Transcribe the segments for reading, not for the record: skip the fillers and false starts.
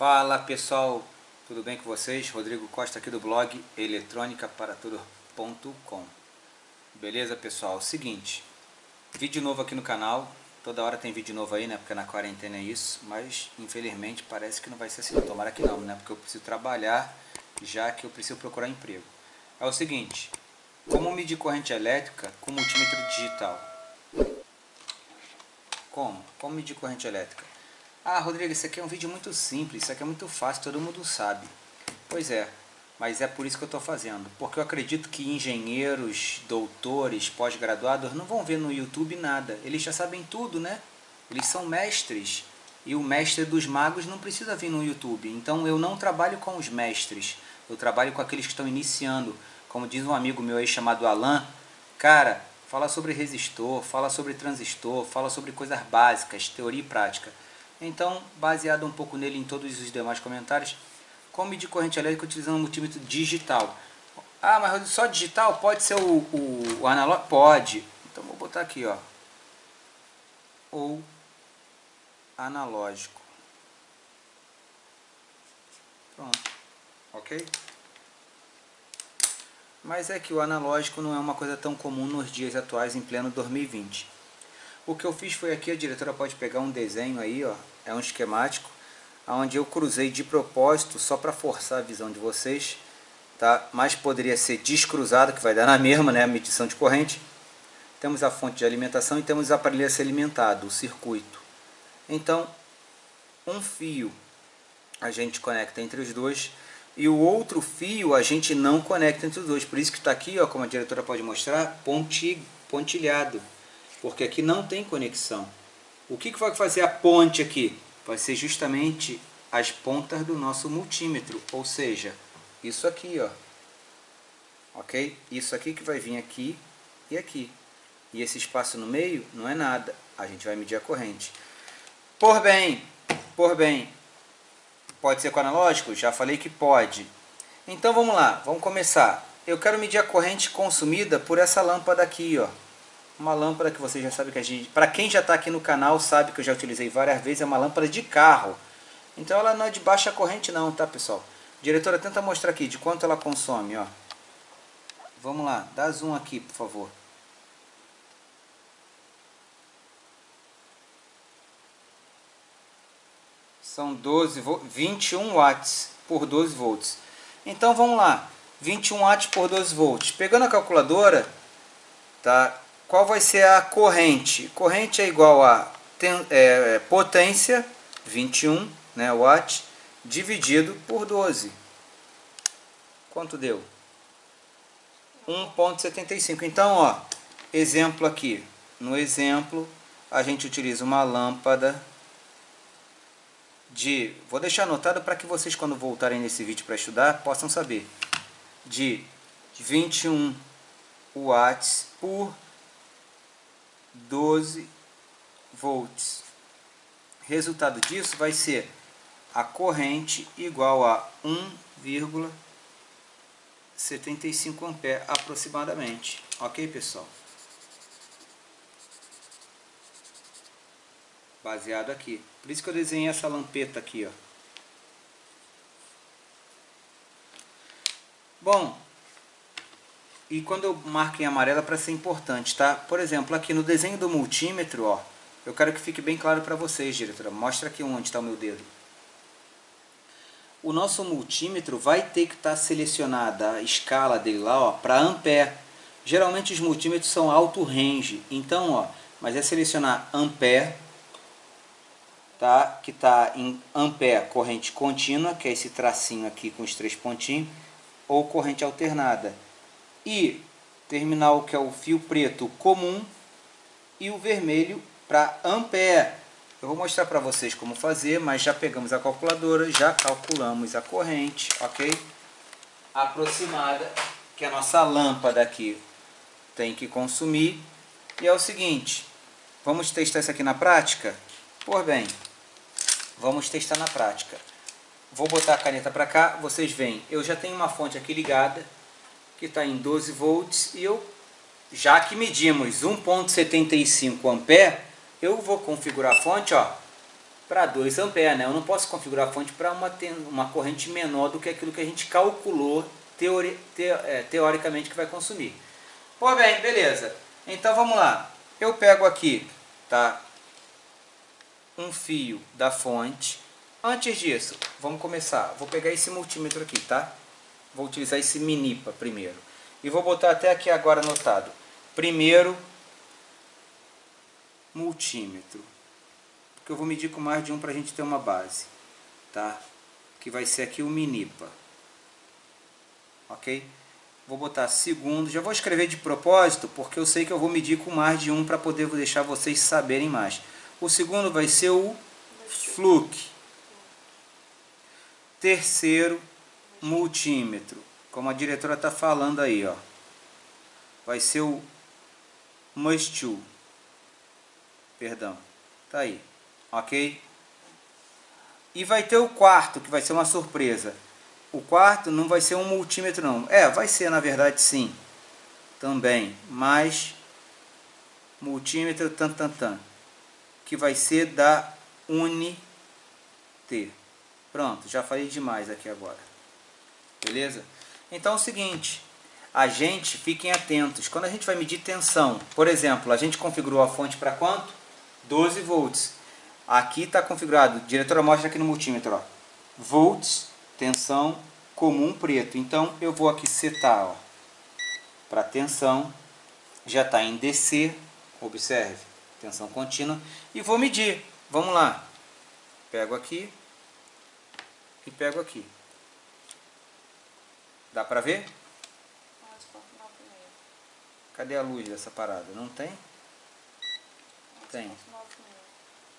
Fala pessoal, tudo bem com vocês? Rodrigo Costa aqui do blog EletronicaParaTodos.com. Beleza pessoal, seguinte, vídeo novo aqui no canal. Toda hora tem vídeo novo aí, né? Porque na quarentena é isso. Mas infelizmente parece que não vai ser assim. Tomara que não, né? Porque eu preciso trabalhar, já que eu preciso procurar emprego. É o seguinte, como medir corrente elétrica com multímetro digital? Como medir corrente elétrica? Ah, Rodrigo, isso aqui é um vídeo muito simples, isso aqui é muito fácil, todo mundo sabe. Pois é, mas é por isso que eu estou fazendo. Porque eu acredito que engenheiros, doutores, pós-graduados não vão ver no YouTube nada. Eles já sabem tudo, né? Eles são mestres. E o mestre dos magos não precisa vir no YouTube. Então eu não trabalho com os mestres. Eu trabalho com aqueles que estão iniciando. Como diz um amigo meu aí chamado Alan, cara, fala sobre resistor, fala sobre transistor, fala sobre coisas básicas, teoria e prática. Então, baseado um pouco nele em todos os demais comentários, como medir corrente elétrica utilizando um multímetro digital? Ah, mas só digital? Pode ser o analógico? Pode. Então vou botar aqui, ó. Ou analógico. Pronto. Ok? Mas é que o analógico não é uma coisa tão comum nos dias atuais, em pleno 2020. O que eu fiz foi aqui, a diretora pode pegar um desenho aí, ó, é um esquemático, onde eu cruzei de propósito, só para forçar a visão de vocês, tá? Mas poderia ser descruzado, que vai dar na mesma, né, a medição de corrente. Temos a fonte de alimentação e temos o aparelho a ser alimentado, o circuito. Então, um fio a gente conecta entre os dois e o outro fio a gente não conecta entre os dois. Por isso que está aqui, ó, como a diretora pode mostrar, pontilhado. Porque aqui não tem conexão. O que vai fazer a ponte aqui? Vai ser justamente as pontas do nosso multímetro. Ou seja, isso aqui, ó. Ok? Isso aqui que vai vir aqui e aqui. E esse espaço no meio não é nada. A gente vai medir a corrente. Por bem, pode ser com analógico? Já falei que pode. Então vamos lá, vamos começar. Eu quero medir a corrente consumida por essa lâmpada aqui, ó. Uma lâmpada que você já sabe que a gente... Para quem já está aqui no canal sabe que eu já utilizei várias vezes. É uma lâmpada de carro. Então ela não é de baixa corrente não, tá pessoal? Diretora, tenta mostrar aqui de quanto ela consome, ó. Vamos lá, dá zoom aqui, por favor. São 21 watts por 12 volts. Então vamos lá. 21 watts por 12 volts. Pegando a calculadora, tá... Qual vai ser a corrente? Corrente é igual a potência, 21, né, watts, dividido por 12. Quanto deu? 1,75. Então, ó, exemplo aqui. No exemplo, a gente utiliza uma lâmpada de... Vou deixar anotado para que vocês, quando voltarem nesse vídeo para estudar, possam saber. De 21 watts por 12 volts. Resultado disso vai ser a corrente igual a 1,75 ampere aproximadamente. Ok, pessoal? Baseado aqui. Por isso que eu desenhei essa lampeta aqui, ó. Bom... E quando eu marco em amarelo é para ser importante, tá? Por exemplo, aqui no desenho do multímetro, ó, eu quero que fique bem claro para vocês, diretora. Mostra aqui onde está o meu dedo. O nosso multímetro vai ter que estar selecionada a escala dele lá, ó, para ampere. Geralmente os multímetros são alto range, então, ó, mas é selecionar ampere, tá? Que está em ampere corrente contínua, que é esse tracinho aqui com os três pontinhos, ou corrente alternada. E terminal, que é o fio preto comum, e o vermelho para ampere. Eu vou mostrar para vocês como fazer, mas já pegamos a calculadora, já calculamos a corrente, ok? Aproximada, que a nossa lâmpada aqui tem que consumir. E é o seguinte, vamos testar isso aqui na prática? Por bem, vamos testar na prática. Vou botar a caneta para cá, vocês veem, eu já tenho uma fonte aqui ligada, que está em 12 volts, e eu, já que medimos 1,75 ampere, eu vou configurar a fonte, ó, para 2 ampères, né? Eu não posso configurar a fonte para uma corrente menor do que aquilo que a gente calculou teoricamente que vai consumir. Pô, bem, beleza. Então vamos lá. Eu pego aqui, tá, um fio da fonte. Antes disso, vamos começar. Vou pegar esse multímetro aqui, tá? Vou utilizar esse Minipa primeiro. E vou botar até aqui agora anotado. Primeiro, multímetro. Porque eu vou medir com mais de um para a gente ter uma base, tá? Que vai ser aqui o Minipa. Ok? Vou botar segundo. Já vou escrever de propósito, porque eu sei que eu vou medir com mais de um para poder deixar vocês saberem mais. O segundo vai ser o Fluke. Terceiro, multímetro. Como a diretora está falando aí, ó. Vai ser o Mustool. Perdão. Tá aí. Ok? E vai ter o quarto, que vai ser uma surpresa. O quarto não vai ser um multímetro, não. É, vai ser, na verdade, sim. Também. Mas, multímetro, que vai ser da UniT. Pronto, já falei demais aqui agora. Beleza? Então é o seguinte, fiquem atentos. Quando a gente vai medir tensão, por exemplo, a gente configurou a fonte para quanto? 12 volts. Aqui está configurado, a diretora mostra aqui no multímetro, ó. Volts, tensão, comum, preto. Então eu vou aqui setar para tensão, já está em DC, observe. Tensão contínua, e vou medir. Vamos lá, pego aqui e pego aqui. Dá pra ver? Cadê a luz dessa parada? Não tem? Tem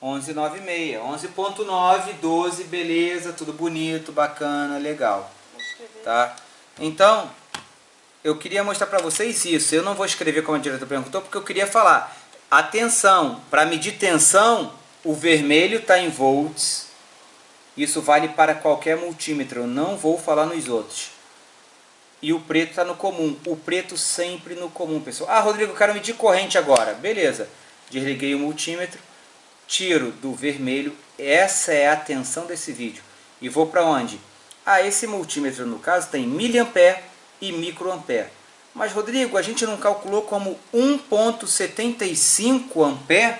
11,96, 11,9, 12, beleza, tudo bonito, bacana, legal, tá? Então eu queria mostrar pra vocês isso. Eu não vou escrever como a diretora perguntou, porque eu queria falar. A tensão, para medir tensão, o vermelho está em volts. Isso vale para qualquer multímetro, eu não vou falar nos outros. E o preto está no comum, o preto sempre no comum, pessoal. Ah, Rodrigo, eu quero medir corrente agora. Beleza, desliguei o multímetro, tiro do vermelho, essa é a tensão desse vídeo. E vou para onde? Ah, esse multímetro, no caso, tem miliampere e microampere. Mas, Rodrigo, a gente não calculou como 1,75 ampere?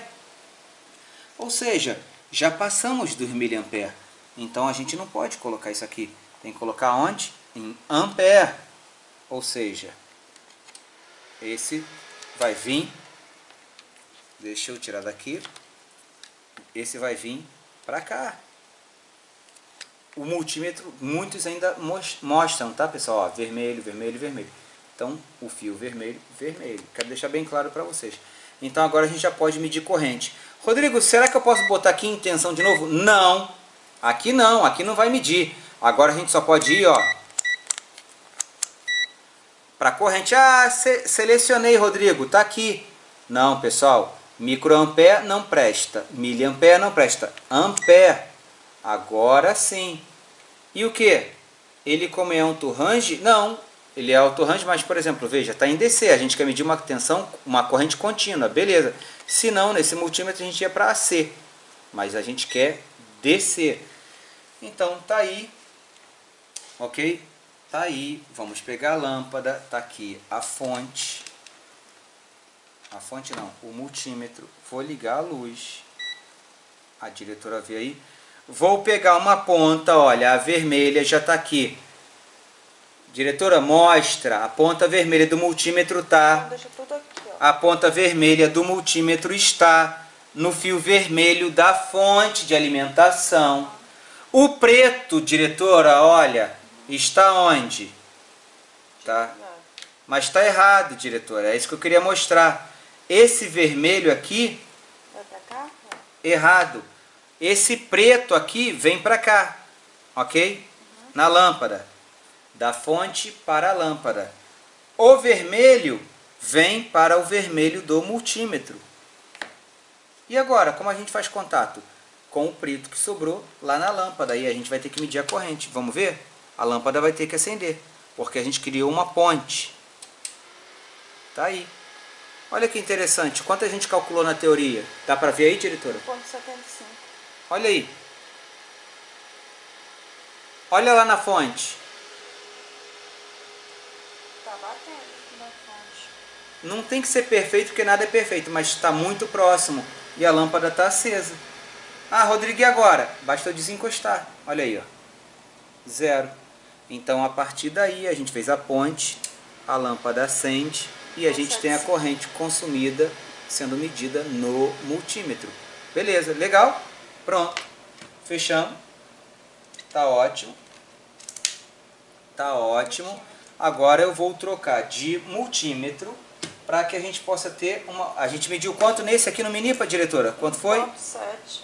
Ou seja, já passamos dos miliampere. Então, a gente não pode colocar isso aqui. Tem que colocar onde? Em ampere. Ou seja, esse vai vir... Deixa eu tirar daqui. Esse vai vir para cá. O multímetro, muitos ainda mostram, tá, pessoal? Ó, vermelho, vermelho, vermelho. Então, o fio vermelho, vermelho. Quero deixar bem claro para vocês. Então, agora a gente já pode medir corrente. Rodrigo, será que eu posso botar aqui em tensão de novo? Não. Aqui não. Aqui não vai medir. Agora a gente só pode ir, ó, para corrente. Ah, selecionei, Rodrigo. Tá aqui. Não, pessoal. Microampere não presta. Miliampere não presta. Ampere. Agora sim. E o que? Ele, como é auto-range? Não. Ele é auto-range, mas, por exemplo, veja, está em DC. A gente quer medir uma tensão, uma corrente contínua, beleza. Se não, nesse multímetro a gente ia para AC. Mas a gente quer DC. Então, tá aí. Ok? Tá aí. Vamos pegar a lâmpada. Tá aqui a fonte. A fonte não, o multímetro. Vou ligar a luz. A diretora vê aí. Vou pegar uma ponta, olha, a vermelha já está aqui. Diretora, mostra, a ponta vermelha do multímetro está. A ponta vermelha do multímetro está no fio vermelho da fonte de alimentação. O preto, diretora, olha, está onde? Tá. Mas está errado, diretora. É isso que eu queria mostrar. Esse vermelho aqui, errado. Esse preto aqui vem para cá, ok? Na lâmpada. Da fonte para a lâmpada. O vermelho vem para o vermelho do multímetro. E agora, como a gente faz contato? Com o preto que sobrou lá na lâmpada. E a gente vai ter que medir a corrente. Vamos ver? A lâmpada vai ter que acender. Porque a gente criou uma ponte. Tá aí. Olha que interessante. Quanto a gente calculou na teoria? Dá para ver aí, diretora? 1,75. Olha aí. Olha lá na fonte. Tá batendo na fonte. Não tem que ser perfeito, porque nada é perfeito, mas está muito próximo. E a lâmpada está acesa. Ah, Rodrigo, e agora? Basta eu desencostar. Olha aí, ó. 0. Então, a partir daí, a gente fez a ponte, a lâmpada acende e a gente tem a corrente consumida sendo medida no multímetro. Beleza, legal? Pronto. Fechamos. Tá ótimo. Tá ótimo. Agora eu vou trocar de multímetro para que a gente possa ter uma... A gente mediu quanto nesse aqui no Minipa, diretora? Quanto foi? 1.754.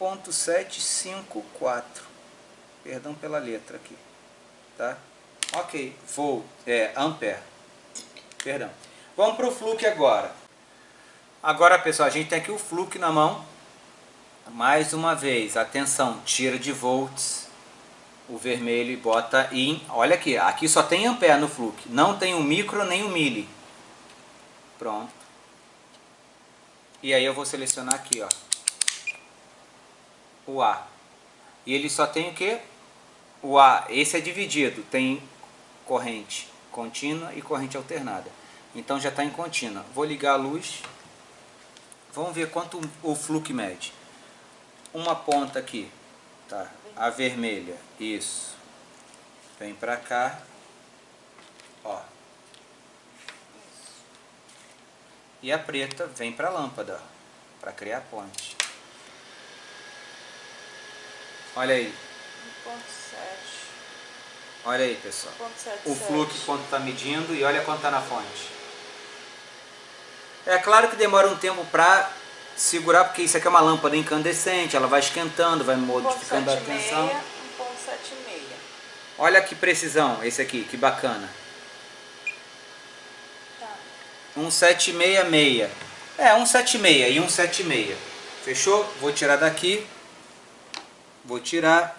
1.754. Perdão pela letra aqui. Tá? Ok. Volt. É, ampere. Perdão. Vamos para o Fluke agora. Agora, pessoal, a gente tem aqui o Fluke na mão. Mais uma vez, atenção, tira de volts o vermelho e bota em... Olha aqui, aqui só tem ampere no Fluke. Não tem o micro nem o mili. Pronto. E aí eu vou selecionar aqui, ó, o A. E ele só tem o quê? O A. Esse é dividido. Tem corrente contínua e corrente alternada. Então já está em contínua. Vou ligar a luz. Vamos ver quanto o Fluke mede. Uma ponta aqui, tá? A vermelha. Isso. Vem pra cá. Ó. E a preta vem pra lâmpada, ó, pra criar a ponte. Olha aí. 1.7. Olha aí, pessoal. 1.7. O Fluke quanto tá medindo e olha quanto tá na fonte. É claro que demora um tempo para segurar, porque isso aqui é uma lâmpada incandescente, ela vai esquentando, vai modificando a tensão. 1.76. Olha que precisão esse aqui, que bacana. Tá. 1.766. É, 1.76 e 1.76. Fechou? Vou tirar daqui. Vou tirar.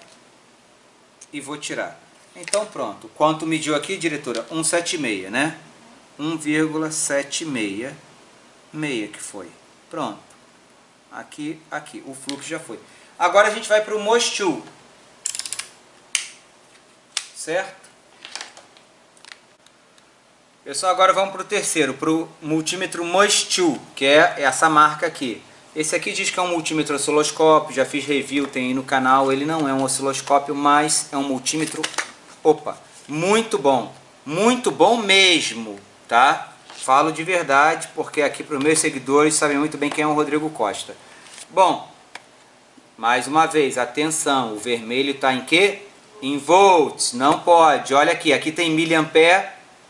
E vou tirar. Então pronto. Quanto mediu aqui, diretora? 1.76, né? 1,76. Meia que foi. Pronto. Aqui, aqui. O fluxo já foi. Agora a gente vai para o Mustool. Certo? Pessoal, agora vamos para o terceiro. Para o multímetro Mustool, que é essa marca aqui. Esse aqui diz que é um multímetro osciloscópio. Já fiz review, tem aí no canal. Ele não é um osciloscópio, mas é um multímetro... Opa! Muito bom. Muito bom mesmo. Tá? Falo de verdade, porque aqui para os meus seguidores sabem muito bem quem é o Rodrigo Costa. Bom, mais uma vez, atenção, o vermelho está em quê? Em volts, não pode. Olha aqui, aqui tem miliampere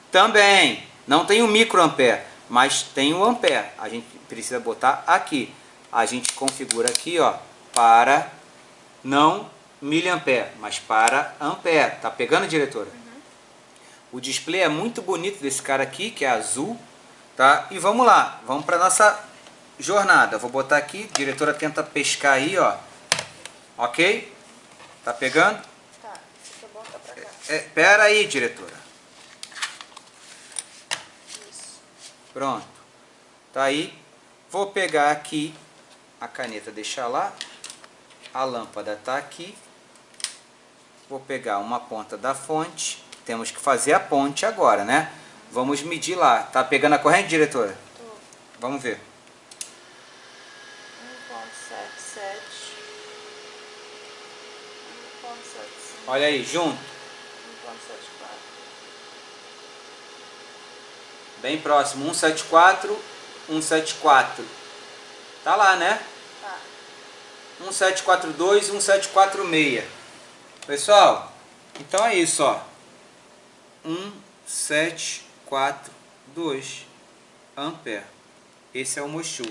também. Não tem o microampere, mas tem o ampere. A gente precisa botar aqui. A gente configura aqui, ó, para não miliampere, mas para ampere. Tá pegando, diretora? O display é muito bonito desse cara aqui, que é azul, tá? E vamos lá, vamos para nossa jornada. Vou botar aqui, a diretora tenta pescar aí, ó. Ok? Tá pegando? Tá, deixa eu botar pra cá. Pera aí, diretora. Isso. Pronto. Tá aí. Vou pegar aqui a caneta, deixar lá. A lâmpada tá aqui. Vou pegar uma ponta da fonte. Temos que fazer a ponte agora, né? Vamos medir lá. Tá pegando a corrente, diretora? Tô. Vamos ver. 1.77. 1.75. Olha aí, junto. 1.74. Bem próximo. 1.74. 1.74. Tá lá, né? Tá. 1.742, 1.746. Pessoal, então é isso, ó. 1.742 ampere. Esse é o Mustool.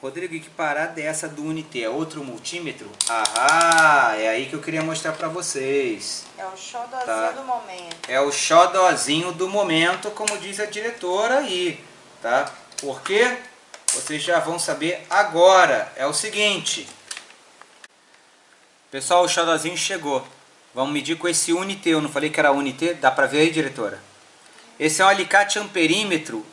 Rodrigo, que parada é essa do UniT? É outro multímetro? Ah, é aí que eu queria mostrar pra vocês. É o xodozinho, tá? Do momento. É o xodozinho do momento, como diz a diretora aí, tá? Porque vocês já vão saber agora. É o seguinte. Pessoal, o xodozinho chegou. Vamos medir com esse UniT, eu não falei que era UniT, dá pra ver aí, diretora? Esse é um alicate amperímetro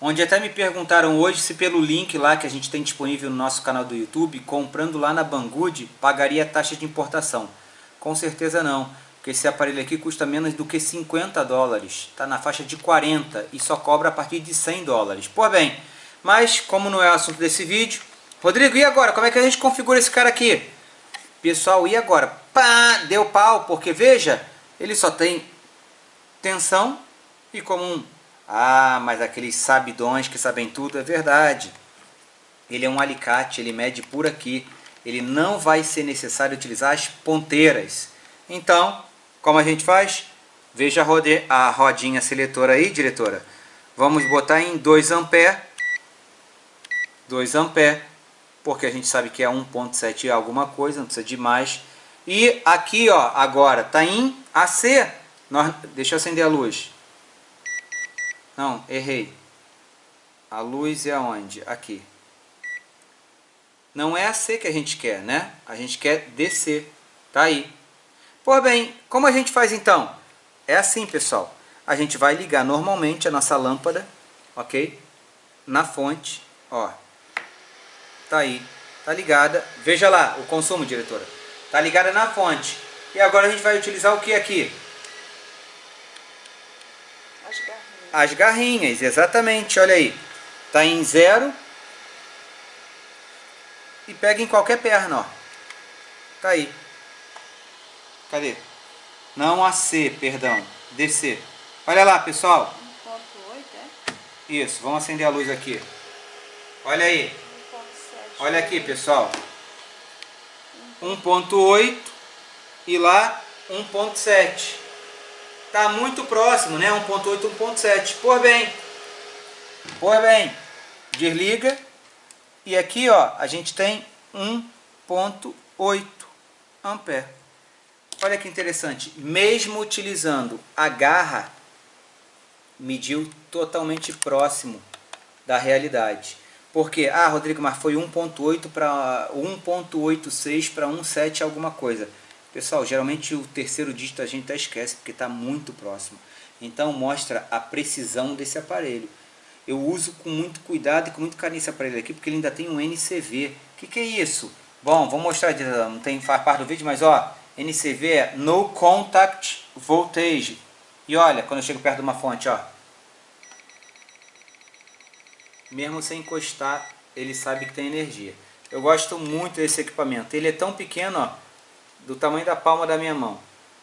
onde até me perguntaram hoje se pelo link lá que a gente tem disponível no nosso canal do YouTube, comprando lá na Banggood, pagaria a taxa de importação. Com certeza não, porque esse aparelho aqui custa menos do que 50 dólares, está na faixa de 40 e só cobra a partir de 100 dólares. Pois bem, mas como não é o assunto desse vídeo, Rodrigo, e agora? Como é que a gente configura esse cara aqui? Pessoal, e agora? Pá, deu pau, porque veja, ele só tem tensão e comum. Ah, mas aqueles sabidões que sabem tudo, é verdade. Ele é um alicate, ele mede por aqui. Ele não vai ser necessário utilizar as ponteiras. Então, como a gente faz? Veja a rodinha seletora aí, diretora. Vamos botar em 2 ampere. 2 ampere, porque a gente sabe que é 1.7 alguma coisa, não precisa de mais. E aqui, ó, agora tá em AC. Deixa eu acender a luz. Não, errei. A luz é aonde? Aqui. Não é AC que a gente quer, né? A gente quer DC. Tá aí. Pois bem, como a gente faz então? É assim, pessoal. A gente vai ligar normalmente a nossa lâmpada, ok? Na fonte, ó. Tá aí. Tá ligada. Veja lá o consumo, diretora. Tá ligada na fonte. E agora a gente vai utilizar o que aqui? As garrinhas, exatamente, olha aí. Tá em 0. E pega em qualquer perna, ó. Tá aí. Cadê? Não AC, perdão. DC. Olha lá, pessoal. 1.8, é? Isso, vamos acender a luz aqui. Olha aí. 1.7. Olha aqui, pessoal. 1.8 e lá 1.7. Está muito próximo, né? 1.8, 1.7. Pois bem, desliga. E aqui, ó, a gente tem 1.8 ampere. Olha que interessante. Mesmo utilizando a garra, mediu totalmente próximo da realidade. Porque, ah, Rodrigo, mas foi 1.8 para 1.86 para 1.7 alguma coisa. Pessoal, geralmente o terceiro dígito a gente até esquece, porque está muito próximo. Então mostra a precisão desse aparelho. Eu uso com muito cuidado e com muito carinho esse aparelho aqui, porque ele ainda tem um NCV. O que é isso? Bom, vou mostrar, não tem, faz parte do vídeo, mas ó, NCV é No Contact Voltage. E olha, quando eu chego perto de uma fonte, ó. Mesmo sem encostar, ele sabe que tem energia. Eu gosto muito desse equipamento. Ele é tão pequeno, ó. Do tamanho da palma da minha mão.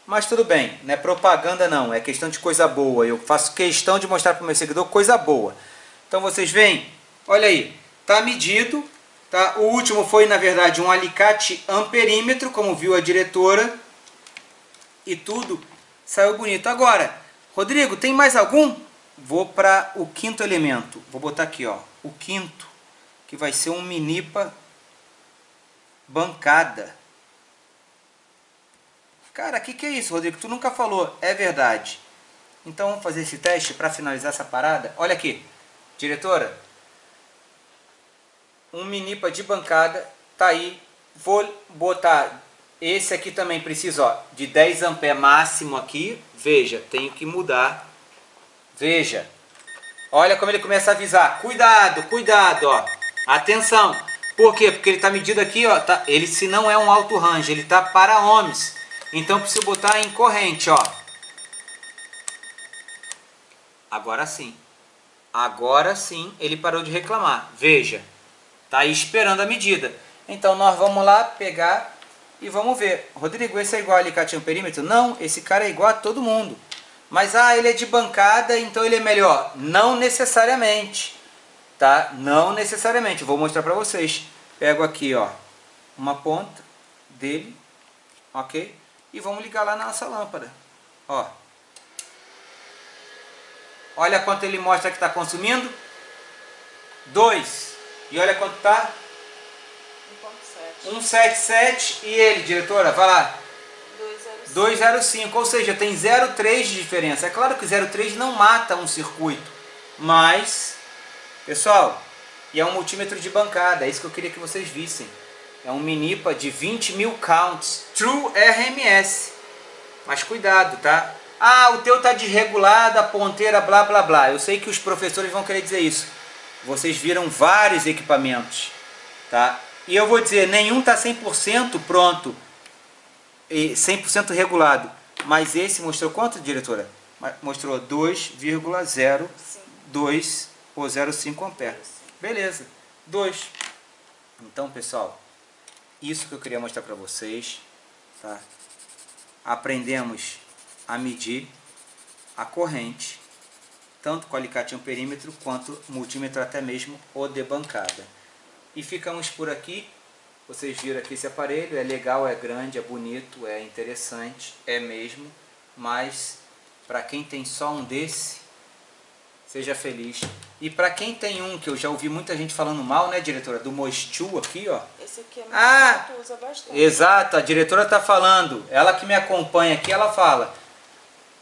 Mas tudo bem, não é propaganda não, é questão de coisa boa. Eu faço questão de mostrar para o meu seguidor coisa boa. Então vocês veem, olha aí, está medido. Tá? O último foi, na verdade, um alicate amperímetro, como viu a diretora. E tudo saiu bonito. Agora, Rodrigo, tem mais algum? Vou para o quinto elemento. Vou botar aqui, ó, o quinto, que vai ser um Minipa bancada. Cara, que é isso, Rodrigo? Tu nunca falou. É verdade. Então vamos fazer esse teste para finalizar essa parada. Olha aqui, diretora. Um Minipa de bancada. Tá aí. Vou botar esse aqui também. Preciso, ó, de 10 ampere máximo aqui. Veja, tenho que mudar. Veja. Olha como ele começa a avisar. Cuidado, cuidado, ó. Atenção. Por quê? Porque ele tá medido aqui, ó. Tá, ele, se não é um alto range, ele tá para ohms. Então preciso botar em corrente, ó. Agora sim. Agora sim ele parou de reclamar. Veja. Tá aí esperando a medida. Então nós vamos lá pegar e vamos ver. Rodrigo, esse é igual a alicate amperímetro? Não, esse cara é igual a todo mundo. Mas ah, ele é de bancada, então ele é melhor. Não necessariamente. Tá? Não necessariamente. Vou mostrar pra vocês. Pego aqui, ó, uma ponta dele. Ok? E vamos ligar lá na nossa lâmpada. Ó. Olha quanto ele mostra que está consumindo. 2. E olha quanto está. 1.7. 1.77. E ele, diretora, vai lá. 2.05. 2.05. Ou seja, tem 0.3 de diferença. É claro que 0.3 não mata um circuito. Mas, pessoal, e é um multímetro de bancada. É isso que eu queria que vocês vissem. É um Minipa de 20.000 counts, True RMS. Mas cuidado, tá? Ah, o teu está desregulado, a ponteira, blá, blá, blá. Eu sei que os professores vão querer dizer isso. Vocês viram vários equipamentos, tá? E eu vou dizer, nenhum está 100% pronto, 100% regulado. Mas esse mostrou quanto, diretora? Mostrou 2,02 ou 0,5 ampere. Beleza, 2. Então, pessoal, isso que eu queria mostrar para vocês, tá? Aprendemos a medir a corrente, tanto com alicate amperímetro quanto multímetro, até mesmo o de bancada. E ficamos por aqui. Vocês viram aqui esse aparelho, é legal, é grande, é bonito, é interessante, é mesmo, mas para quem tem só um desse, seja feliz. E para quem tem um, que eu já ouvi muita gente falando mal, né, diretora, do Mustool aqui, ó. Esse aqui é muito que tu usa bastante. Exato, a diretora tá falando, ela que me acompanha aqui, ela fala,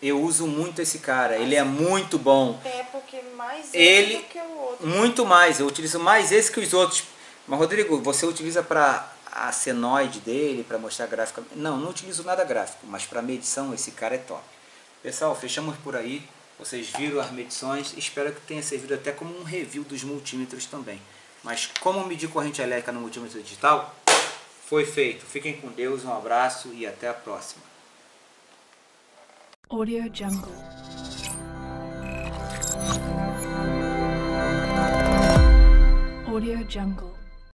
eu uso muito esse cara, ele é muito bom. É, porque mais ele do que o outro. Muito mais, eu utilizo mais esse que os outros. Mas, Rodrigo, você utiliza para a senoide dele, para mostrar gráfico? Não, não utilizo nada gráfico, mas para medição esse cara é top. Pessoal, fechamos por aí. Vocês viram as medições. Espero que tenha servido até como um review dos multímetros também. Mas como medir corrente elétrica no multímetro digital, foi feito. Fiquem com Deus, um abraço e até a próxima. Audio Jungle. Audio Jungle.